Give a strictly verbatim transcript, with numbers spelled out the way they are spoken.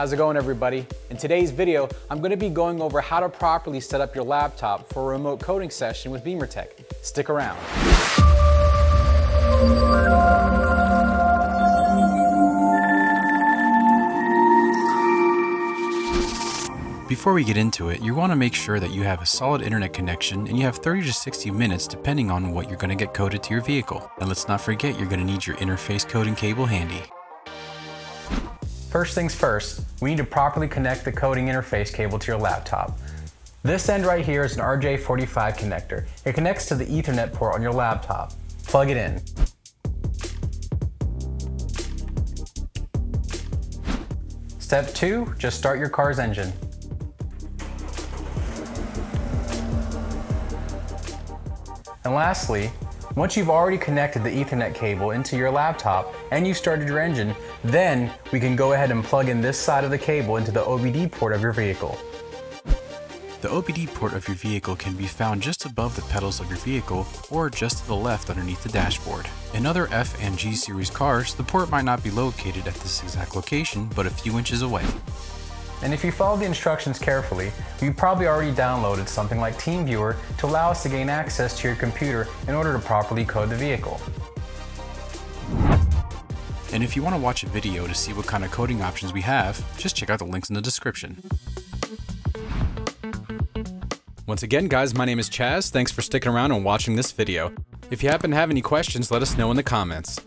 How's it going, everybody? In today's video, I'm gonna be going over how to properly set up your laptop for a remote coding session with BimmerTech. Stick around. Before we get into it, you wanna make sure that you have a solid internet connection and you have thirty to sixty minutes depending on what you're gonna get coded to your vehicle. And let's not forget, you're gonna need your interface coding cable handy. First things first, we need to properly connect the coding interface cable to your laptop. This end right here is an R J forty-five connector. It connects to the Ethernet port on your laptop. Plug it in. Step two, just start your car's engine. And lastly, once you've already connected the Ethernet cable into your laptop and you've started your engine, then we can go ahead and plug in this side of the cable into the O B D port of your vehicle. The O B D port of your vehicle can be found just above the pedals of your vehicle or just to the left underneath the dashboard. In other F and G series cars, the port might not be located at this exact location, but a few inches away. And if you follow the instructions carefully, you probably already downloaded something like TeamViewer to allow us to gain access to your computer in order to properly code the vehicle. And if you want to watch a video to see what kind of coding options we have, just check out the links in the description. Once again, guys, my name is Chaz. Thanks for sticking around and watching this video. If you happen to have any questions, let us know in the comments.